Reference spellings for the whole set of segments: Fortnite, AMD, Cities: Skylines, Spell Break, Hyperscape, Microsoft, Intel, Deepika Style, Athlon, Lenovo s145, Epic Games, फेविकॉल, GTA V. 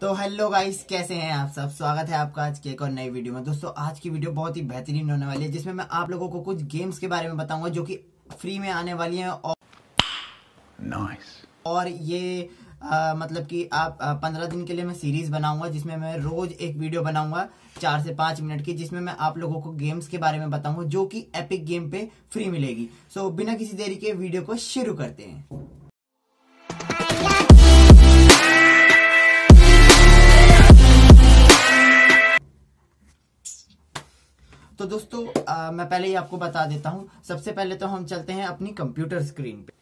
तो hello guys, कैसे हैं आप सब। स्वागत है आपका आज के एक और नई वीडियो में। दोस्तों आज की वीडियो बहुत ही बेहतरीन होने वाली है, जिसमें मैं आप लोगों को कुछ गेम्स के बारे में बताऊंगा जो कि फ्री में आने वाली हैं और नाइस। और ये मतलब कि आप 15 दिन के लिए मैं सीरीज बनाऊंगा जिसमें मैं रोज एक वीडियो बनाऊंगा 4 से 5 मिनट की, जिसमें मैं आप लोगों को गेम्स के बारे में बताऊंगा जो कि एपिक गेम पे फ्री मिलेगी। सो बिना किसी देरी के वीडियो को शुरू करते हैं। तो दोस्तों मैं पहले ही आपको बता देता हूँ। सबसे पहले तो हम चलते हैं अपनी कंप्यूटर स्क्रीन पे,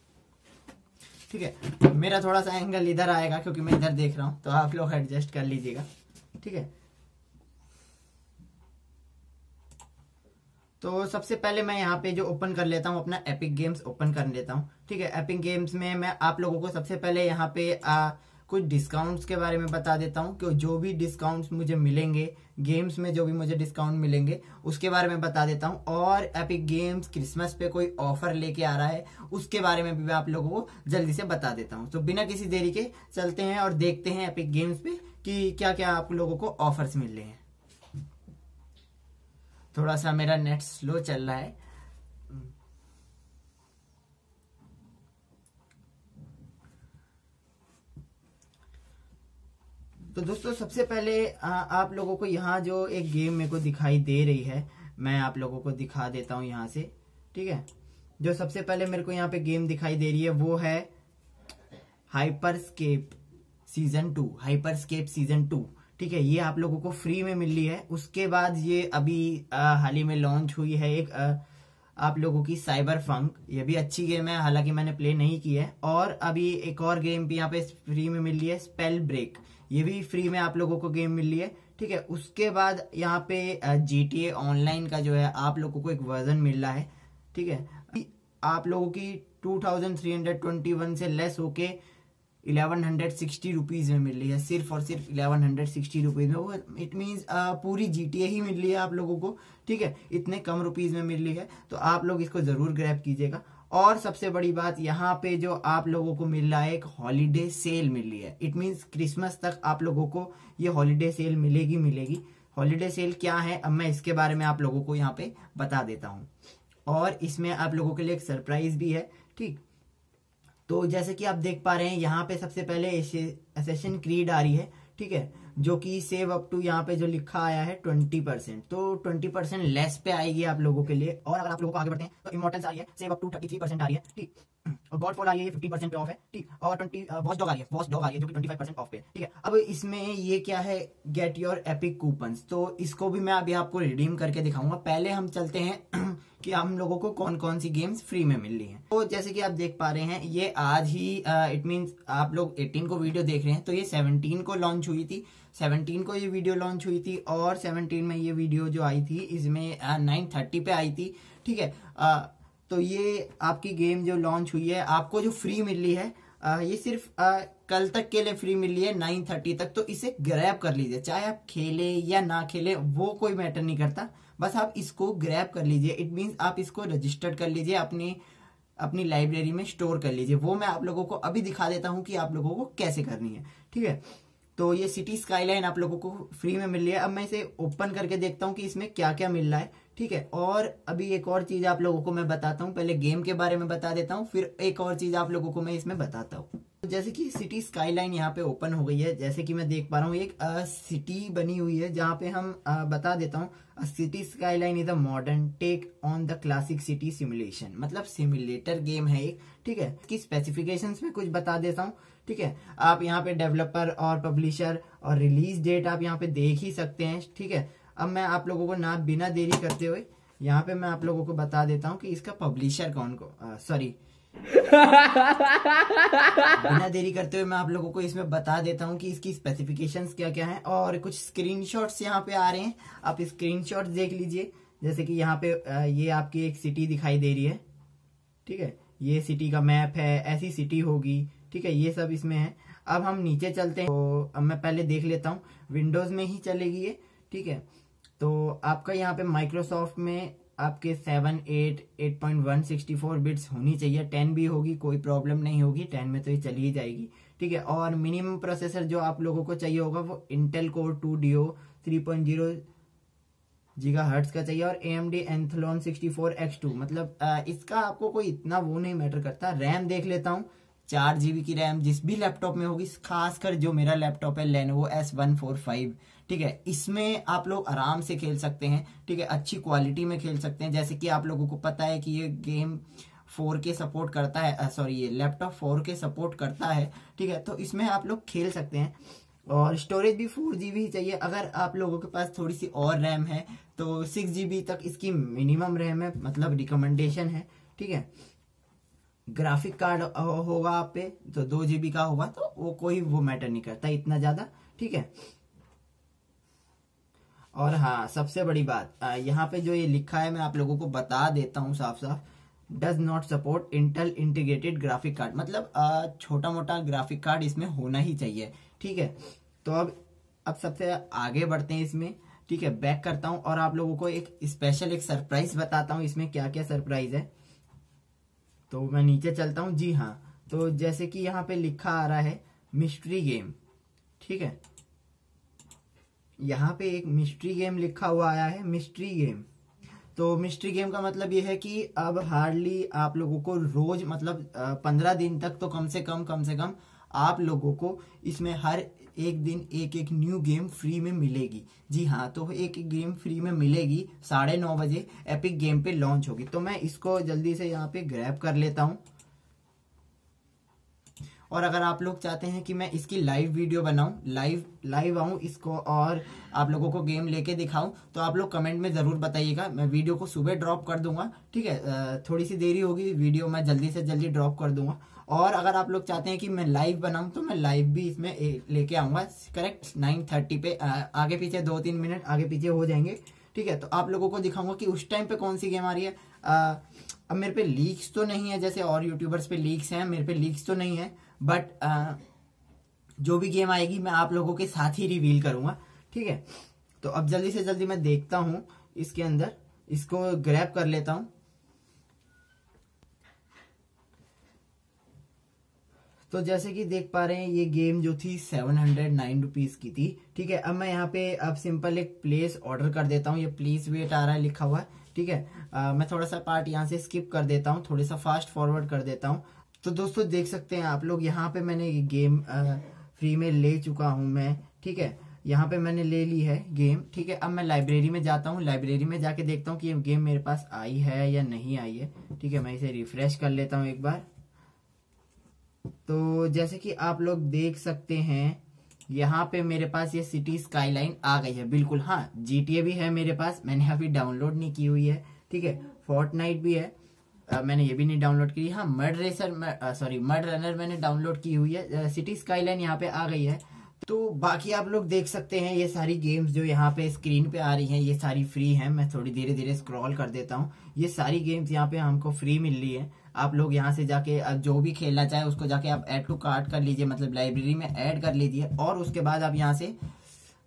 ठीक है। मेरा थोड़ा सा एंगल इधर आएगा क्योंकि मैं इधर देख रहा हूँ, तो आप लोग एडजस्ट कर लीजिएगा, ठीक है। तो सबसे पहले मैं यहाँ पे जो ओपन कर लेता हूँ अपना एपिक गेम्स ओपन कर लेता हूँ, ठीक है। एपिक गेम्स में मैं आप लोगों को सबसे पहले यहाँ पे कुछ डिस्काउंट्स के बारे में बता देता हूँ कि जो भी डिस्काउंट्स मुझे मिलेंगे गेम्स में, जो भी मुझे डिस्काउंट मिलेंगे उसके बारे में बता देता हूँ। और एपिक गेम्स क्रिसमस पे कोई ऑफर लेके आ रहा है उसके बारे में भी मैं आप लोगों को जल्दी से बता देता हूँ। तो बिना किसी देरी के चलते हैं और देखते हैं एपिक गेम्स पे कि क्या क्या आप लोगों को ऑफर्स मिल रहे हैं। थोड़ा सा मेरा नेट स्लो चल रहा है। तो दोस्तों सबसे पहले आप लोगों को यहाँ जो एक गेम मेरे को दिखाई दे रही है मैं आप लोगों को दिखा देता हूँ यहाँ से, ठीक है। जो सबसे पहले मेरे को यहाँ पे गेम दिखाई दे रही है वो है हाइपरस्केप सीजन 2, ठीक है। ये आप लोगों को फ्री में मिल रही है। उसके बाद ये अभी हाल ही में लॉन्च हुई है एक आप लोगों की साइबरपंक। ये भी अच्छी गेम है, हालांकि मैंने प्ले नहीं की है। और अभी एक और गेम भी यहाँ पे फ्री में मिल रही है, स्पेल ब्रेक। ये भी फ्री में आप लोगों को गेम मिल रही है, ठीक है। उसके बाद यहाँ पे GTA ऑनलाइन का जो है आप लोगों को एक वर्जन मिल रहा है, ठीक है। आप लोगों की 2321 से लेस होके 1160 रुपीज़ में मिल रही है, सिर्फ और सिर्फ 1160 रुपीज़ में। वो इट मीन्स पूरी GTA ही मिल रही है आप लोगों को, ठीक है। इतने कम रुपीज़ में मिल रही है, तो आप लोग इसको ज़रूर ग्रैब कीजिएगा। और सबसे बड़ी बात यहाँ पे जो आप लोगों को मिल रहा है एक हॉलीडे सेल मिल रही है। इट मीन्स क्रिसमस तक आप लोगों को ये हॉलीडे सेल मिलेगी। हॉलीडे सेल क्या है अब मैं इसके बारे में आप लोगों को यहाँ पे बता देता हूँ। और इसमें आप लोगों के लिए एक सरप्राइज भी है, ठीक। तो जैसे कि आप देख पा रहे हैं यहाँ पे सबसे पहले असैसिन क्रीड आ रही है, ठीक है, जो कि सेव अप टू यहाँ पे जो लिखा आया है 20%, तो 20% लेस पे आएगी आप लोगों के लिए। और अगर आप लोगों को आगे बढ़ते हैं तो इमोर्टल्स आ रही है, सेव अप टू 33% आ रही है, ठीक। और गॉडफॉल आ रही है, 50% पे ऑफ है, ठीक। और वॉच डॉग आ रही है जो कि 25% ऑफ पे, ठीक है। अब इसमें ये क्या है, गेट योर एपिक कूपन्स, तो इसको भी मैं अभी आपको रिडीम करके दिखाऊंगा। पहले हम चलते हैं कि हम लोगों को कौन कौन सी गेम्स फ्री में मिल रही हैं। तो जैसे कि आप देख पा रहे हैं ये आज ही इट मीन्स आप लोग 18 को वीडियो देख रहे हैं, तो ये 17 को लॉन्च हुई थी। 17 को ये वीडियो लॉन्च हुई थी और 17 में ये वीडियो जो आई थी इसमें 9:30 पे आई थी, ठीक है। तो ये आपकी गेम जो लॉन्च हुई है आपको जो फ्री मिल रही है ये सिर्फ कल तक के लिए फ्री मिली है 9:30 तक। तो इसे ग्रैब कर लीजिए, चाहे आप खेले या ना खेले वो कोई मैटर नहीं करता, बस आप इसको ग्रैब कर लीजिए। इट मीन्स आप इसको रजिस्टर्ड कर लीजिए, अपनी लाइब्रेरी में स्टोर कर लीजिए। वो मैं आप लोगों को अभी दिखा देता हूँ कि आप लोगों को कैसे करनी है, ठीक है। तो ये सिटी स्काईलाइन आप लोगों को फ्री में मिल रही है। अब मैं इसे ओपन करके देखता हूँ कि इसमें क्या क्या मिल रहा है, ठीक है। और अभी एक और चीज़ आप लोगों को मैं बताता हूँ, पहले गेम के बारे में बता देता हूँ फिर एक और चीज़ आप लोगों को मैं इसमें बताता हूँ। जैसे कि सिटी स्काईलाइन यहाँ पे ओपन हो गई है, जैसे कि मैं देख पा रहा हूँ एक सिटी बनी हुई है जहाँ पे हम बता देता हूँ, city skyline is a modern take on the classic city simulation, मतलब सिमुलेटर गेम है एक, ठीक है। इसकी स्पेसिफिकेशंस में कुछ बता देता हूँ, ठीक है। आप यहाँ पे डेवलपर और पब्लिशर और रिलीज डेट आप यहाँ पे देख ही सकते हैं, ठीक है। अब मैं आप लोगों को ना बिना देरी करते हुए यहाँ पे मैं आप लोगों को बता देता हूँ कि इसका पब्लिशर बिना देरी करते हुए मैं आप लोगों को इसमें बता देता हूँ कि इसकी स्पेसिफिकेशंस क्या क्या हैं। और कुछ स्क्रीनशॉट्स यहाँ पे आ रहे हैं, आप स्क्रीनशॉट्स देख लीजिए। जैसे कि यहाँ पे ये आपकी एक सिटी दिखाई दे रही है, ठीक है। ये सिटी का मैप है, ऐसी सिटी होगी, ठीक है। ये सब इसमें है। अब हम नीचे चलते हैं, तो अब मैं पहले देख लेता हूँ विंडोज में ही चलेगी ये, ठीक है। तो आपका यहाँ पे माइक्रोसॉफ्ट में आपके 7, 8, 8.1 64 बिट्स होनी चाहिए, 10 भी होगी कोई प्रॉब्लम नहीं होगी, 10 में तो ये चली ही जाएगी, ठीक है। और मिनिमम प्रोसेसर जो आप लोगों को चाहिए होगा वो इंटेल कोर 2 Duo 3.0 GHz का चाहिए और AMD Athlon 64X2, मतलब इसका आपको कोई इतना वो नहीं मैटर करता। रैम देख लेता हूँ, 4 GB की रैम जिस भी लैपटॉप में होगी, खासकर जो मेरा लैपटॉप है Lenovo S145, ठीक है, इसमें आप लोग आराम से खेल सकते हैं, ठीक है, अच्छी क्वालिटी में खेल सकते हैं। जैसे कि आप लोगों को पता है कि ये गेम 4K सपोर्ट करता है, सॉरी ये लैपटॉप 4K सपोर्ट करता है, ठीक है, तो इसमें आप लोग खेल सकते हैं। और स्टोरेज भी 4 GB ही चाहिए। अगर आप लोगों के पास थोड़ी सी और रैम है तो 6 GB तक इसकी मिनिमम रैम है, मतलब रिकमेंडेशन है, ठीक है। ग्राफिक कार्ड होगा आप पे तो 2 GB का होगा, तो वो कोई वो मैटर नहीं करता इतना ज़्यादा, ठीक है। और हाँ, सबसे बड़ी बात यहाँ पे जो ये लिखा है मैं आप लोगों को बता देता हूँ साफ साफ, does not support Intel integrated graphic card, मतलब छोटा मोटा ग्राफिक कार्ड इसमें होना ही चाहिए, ठीक है। तो अब सबसे आगे बढ़ते हैं इसमें, ठीक है, बैक करता हूँ और आप लोगों को एक स्पेशल एक सरप्राइज बताता हूँ इसमें क्या क्या सरप्राइज है। तो मैं नीचे चलता हूँ, जी हाँ, तो जैसे कि यहाँ पे लिखा आ रहा है मिस्ट्री गेम, ठीक है, यहाँ पे एक मिस्ट्री गेम लिखा हुआ आया है, मिस्ट्री गेम। तो मिस्ट्री गेम का मतलब ये है कि अब हार्डली आप लोगों को रोज, मतलब 15 दिन तक तो कम से कम आप लोगों को इसमें हर एक दिन एक न्यू गेम फ्री में मिलेगी। जी हाँ, तो एक गेम फ्री में मिलेगी, 9:30 बजे एपिक गेम पे लॉन्च होगी। तो मैं इसको जल्दी से यहाँ पे ग्रैब कर लेता हूँ। और अगर आप लोग चाहते हैं कि मैं इसकी लाइव वीडियो बनाऊँ, लाइव आऊँ इसको और आप लोगों को गेम लेके दिखाऊँ, तो आप लोग कमेंट में ज़रूर बताइएगा। मैं वीडियो को सुबह ड्रॉप कर दूंगा, ठीक है, थोड़ी सी देरी होगी, वीडियो मैं जल्दी से जल्दी ड्रॉप कर दूंगा। और अगर आप लोग चाहते हैं कि मैं लाइव बनाऊँ तो मैं लाइव भी इसमें लेके आऊँगा, करेक्ट 9:30 पे, आगे पीछे 2-3 मिनट आगे पीछे हो जाएंगे, ठीक है। तो आप लोगों को दिखाऊंगा कि उस टाइम पे कौन सी गेम आ रही है। अब मेरे पे लीक्स तो नहीं है, जैसे और यूट्यूबर्स पे लीक्स हैं, मेरे पे लीक्स तो नहीं है, बट जो भी गेम आएगी मैं आप लोगों के साथ ही रिवील करूंगा, ठीक है। तो अब जल्दी से जल्दी मैं देखता हूं इसके अंदर, इसको ग्रैब कर लेता हूं। तो जैसे कि देख पा रहे हैं ये गेम जो थी 709 रुपीज़ की थी, ठीक है। अब मैं यहाँ पे अब सिंपल एक प्लेस ऑर्डर कर देता हूँ, ये प्लीज वेट आ रहा है लिखा हुआ, ठीक है। मैं थोड़ा सा पार्ट यहाँ से स्किप कर देता हूँ, थोड़ा सा फास्ट फॉरवर्ड कर देता हूँ। तो दोस्तों देख सकते हैं आप लोग यहाँ पे मैंने ये गेम फ्री में ले चुका हूँ मैं, ठीक है, यहाँ पे मैंने ले ली है गेम, ठीक है। अब मैं लाइब्रेरी में जाता हूँ, लाइब्रेरी में जाके देखता हूँ कि ये गेम मेरे पास आई है या नहीं आई है, ठीक है। मैं इसे रिफ्रेश कर लेता हूँ एक बार। तो जैसे कि आप लोग देख सकते हैं यहाँ पे मेरे पास ये सिटी स्काईलाइन आ गई है, बिल्कुल। हाँ, GTA भी है मेरे पास, मैंने अभी डाउनलोड नहीं की हुई है, ठीक है। फोर्टनाइट भी है, मैंने ये भी नहीं डाउनलोड की। हाँ, मर्ड रनर मैंने डाउनलोड की हुई है। सिटी स्काईलाइन यहाँ पे आ गई है। तो बाकी आप लोग देख सकते हैं ये सारी गेम्स जो यहाँ पे स्क्रीन पे आ रही हैं, ये सारी फ्री हैं। मैं थोड़ी धीरे धीरे स्क्रॉल कर देता हूँ। ये सारी गेम्स यहाँ पे हमको फ्री मिल रही है। आप लोग यहाँ से जाके जो भी खेलना चाहे उसको जाके आप ऐड टू कार्ट कर लीजिए, मतलब लाइब्रेरी में ऐड कर लीजिए, और उसके बाद आप यहाँ से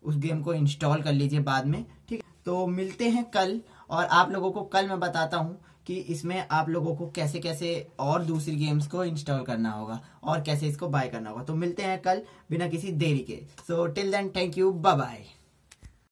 उस गेम को इंस्टॉल कर लीजिए बाद में, ठीक। तो मिलते हैं कल, और आप लोगों को कल मैं बताता हूँ कि इसमें आप लोगों को कैसे कैसे और दूसरी गेम्स को इंस्टॉल करना होगा और कैसे इसको बाय करना होगा। तो मिलते हैं कल बिना किसी देरी के। So till then, thank you, bye bye.